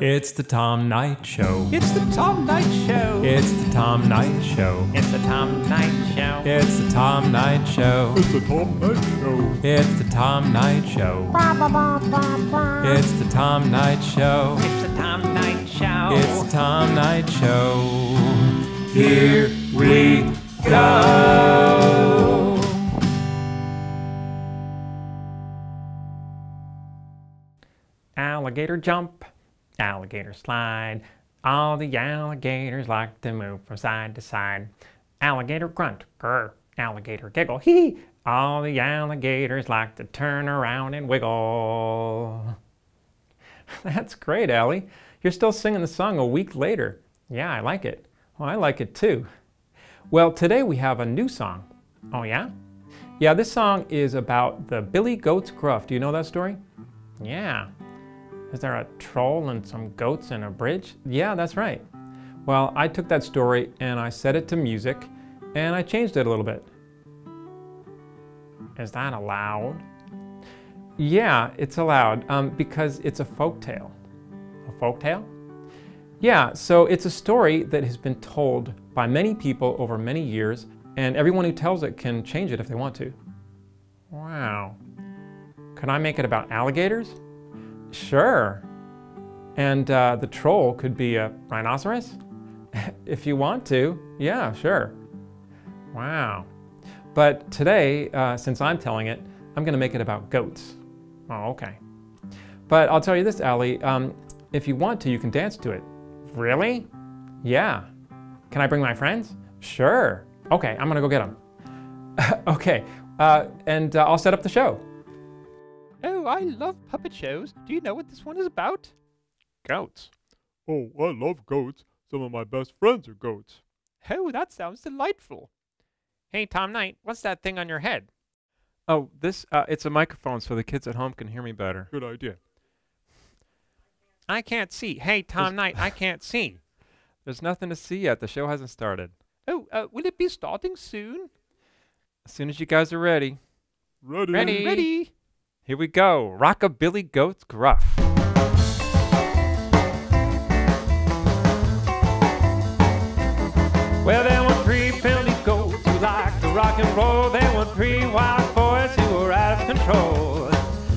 It's the Tom Knight Show. It's the Tom Knight Show. It's the Tom Knight Show. It's the Tom Knight Show. It's the Tom Knight Show. It's the Tom Knight Show. It's the Tom Knight Show. It's the Tom Knight Show. It's the Tom Knight Show. It's the Tom Knight Show. Here we go. Alligator jump, alligator slide, all the alligators like to move from side to side. Alligator grunt, grr, alligator giggle, hee hee, all the alligators like to turn around and wiggle. That's great, Allie. You're still singing the song a week later. Yeah, I like it. Well, I like it too. Well, today we have a new song. Oh yeah? Yeah, this song is about the Billy Goats Gruff. Do you know that story? Yeah. Is there a troll and some goats and a bridge? Yeah, that's right. Well, I took that story and I set it to music and I changed it a little bit. Is that allowed? Yeah, it's allowed because it's a folk tale. A folk tale? Yeah, so it's a story that has been told by many people over many years, and everyone who tells it can change it if they want to. Wow. Could I make it about alligators? Sure. And the troll could be a rhinoceros? If you want to, yeah, sure. Wow. But today, since I'm telling it, I'm going to make it about goats. Oh, okay. But I'll tell you this, Allie, if you want to, you can dance to it. Really? Yeah. Can I bring my friends? Sure. Okay, I'm going to go get them. Okay, and I'll set up the show. Oh, I love puppet shows. Do you know what this one is about? Goats. Oh, I love goats. Some of my best friends are goats. Oh, that sounds delightful. Hey, Tom Knight, what's that thing on your head? Oh, this, it's a microphone so the kids at home can hear me better. Good idea. I can't see. Hey, Tom Knight, I can't see. There's nothing to see yet. The show hasn't started. Oh, will it be starting soon? As soon as you guys are ready. Ready. Ready. Ready. Here we go, Rockabilly Goats Gruff. Well, there were three Billy goats who liked to rock and roll. There were three wild boys who were out of control.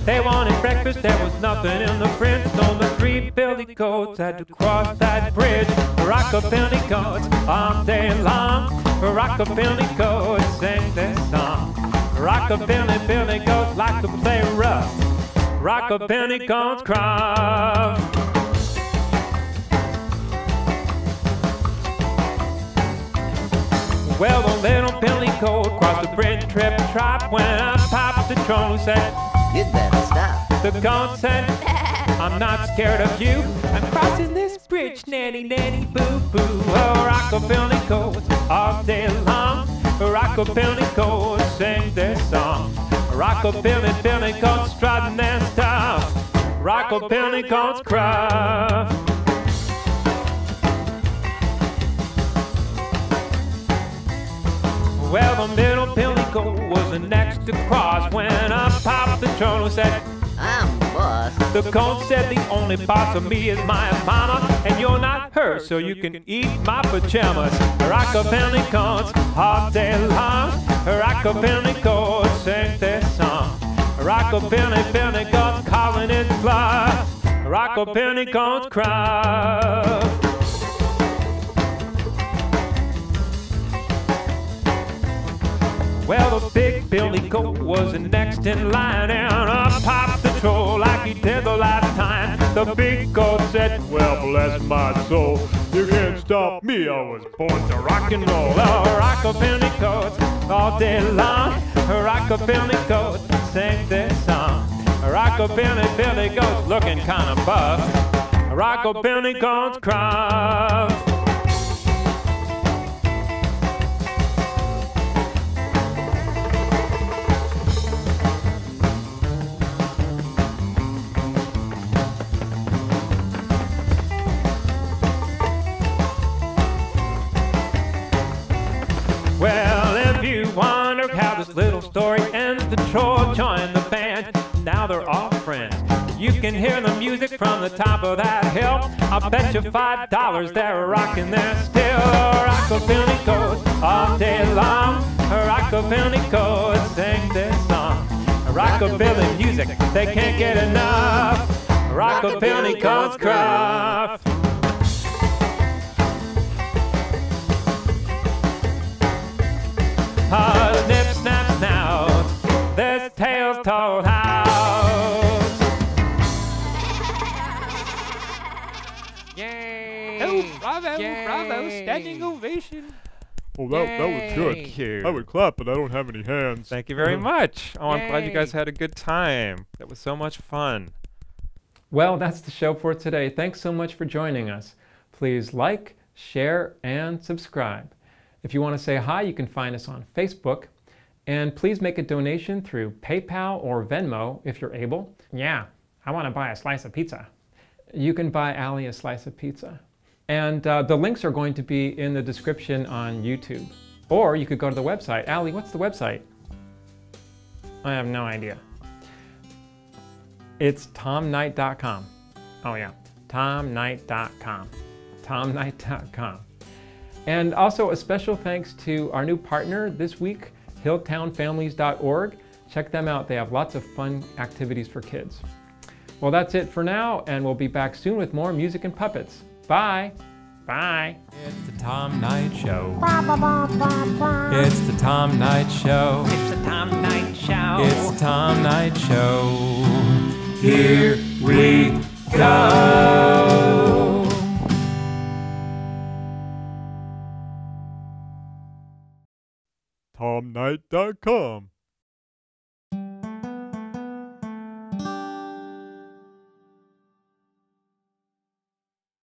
They wanted breakfast, there was nothing in the fridge. So the three Billy goats had to cross that bridge. Rockabilly goats all day long. Rockabilly goats sang their song. Rockabilly Billy goats like to play rough. Rockabilly Goats Gruff. Well, the little Billy Goat crossed the bridge, trip, trap. When I popped the troll said, "You better stop." The goat said, "I'm not scared of you. I'm crossing this bridge, nanny, nanny, boo, boo." Oh, Rockabilly Goats all day long. Rockabilly Goats sing their song. Rockabilly Billy Goats strutting their stuff. Rockabilly Goats Gruff. Well, the little Billy Goat was the next to cross. When I popped the troll said, "I'm boss." The goat said, "The only boss of me is my mama, and you're not her, so you can eat my pajamas." Rockabilly Goats all day long. Rockabilly Goats sing their song. Rockabilly Billy Goats calling it bluff. Rockabilly Goats Gruff. Well, the big Billy Goat was the next in line, and up popped the troll like he did the last time. The big goat said, "Well, bless my soul, you can't stop me, I was born to rock and roll." Oh, Rockabilly Goats all day long. Rockabilly Goats sing their song. Rockabilly Billy Goats looking kinda buff. Rockabilly Goats Gruff. This little story ends. The troll joined the band. Now they're all friends. You can hear the music from the top of that hill. I'll bet you $5 they're rocking there still. Rockabilly goats all day long. Rockabilly goats sing this song. Rockabilly music, they can't get enough. Rockabilly goats gruff. Snip, snap, snout, there's tales told house. Yay! Oh, bravo, yay. Bravo, standing ovation. Well, that was good. Thank you. I would clap, but I don't have any hands. Thank you very much. Oh, I'm glad you guys had a good time. That was so much fun. Well, that's the show for today. Thanks so much for joining us. Please like, share, and subscribe. If you want to say hi, you can find us on Facebook. And please make a donation through PayPal or Venmo if you're able. Yeah, I want to buy a slice of pizza. You can buy Allie a slice of pizza. And the links are going to be in the description on YouTube. Or you could go to the website. Allie, what's the website? I have no idea. It's TomKnight.com. Oh yeah, TomKnight.com. TomKnight.com. And also a special thanks to our new partner this week, hilltownfamilies.org. Check them out. They have lots of fun activities for kids. Well, that's it for now, and we'll be back soon with more music and puppets. Bye. Bye. It's the Tom Knight Show. Bah, bah, bah, bah, bah. It's the Tom Knight Show. It's the Tom Knight Show. It's the Tom Knight Show. Here we go. TomKnight.com